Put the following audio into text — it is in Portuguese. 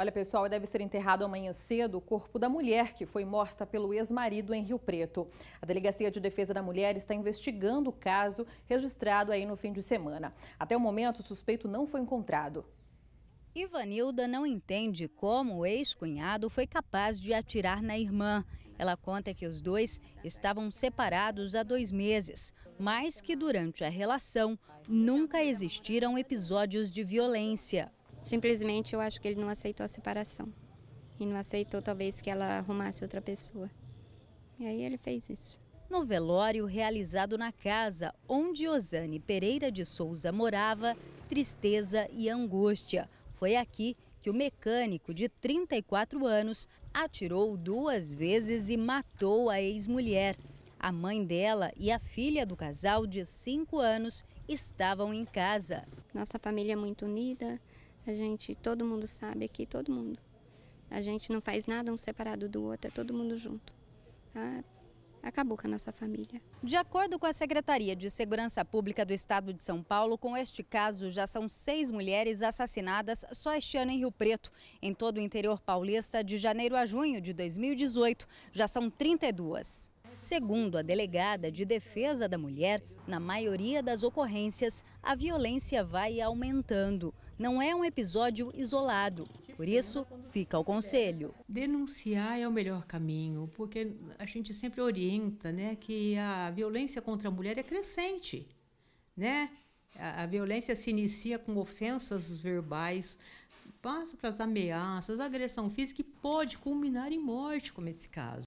Olha, pessoal, deve ser enterrado amanhã cedo o corpo da mulher que foi morta pelo ex-marido em Rio Preto. A Delegacia de Defesa da Mulher está investigando o caso registrado aí no fim de semana. Até o momento, o suspeito não foi encontrado. Ivanilda não entende como o ex-cunhado foi capaz de atirar na irmã. Ela conta que os dois estavam separados há 2 meses, mas que durante a relação nunca existiram episódios de violência. Simplesmente eu acho que ele não aceitou a separação e não aceitou talvez que ela arrumasse outra pessoa. E aí ele fez isso. No velório realizado na casa onde Osane Pereira de Souza morava, tristeza e angústia. Foi aqui que o mecânico de 34 anos atirou 2 vezes e matou a ex-mulher. A mãe dela e a filha do casal de 5 anos estavam em casa. Nossa família é muito unida. A gente, todo mundo sabe aqui, todo mundo. A gente não faz nada um separado do outro, é todo mundo junto. Acabou com a nossa família. De acordo com a Secretaria de Segurança Pública do Estado de São Paulo, com este caso já são 6 mulheres assassinadas só este ano em Rio Preto. Em todo o interior paulista, de janeiro a junho de 2018, já são 32. Segundo a delegada de Defesa da Mulher, na maioria das ocorrências, a violência vai aumentando. Não é um episódio isolado, por isso fica o conselho. Denunciar é o melhor caminho, porque a gente sempre orienta, né, que a violência contra a mulher é crescente, né? A violência se inicia com ofensas verbais, passa para as ameaças, agressão física e pode culminar em morte, como esse caso.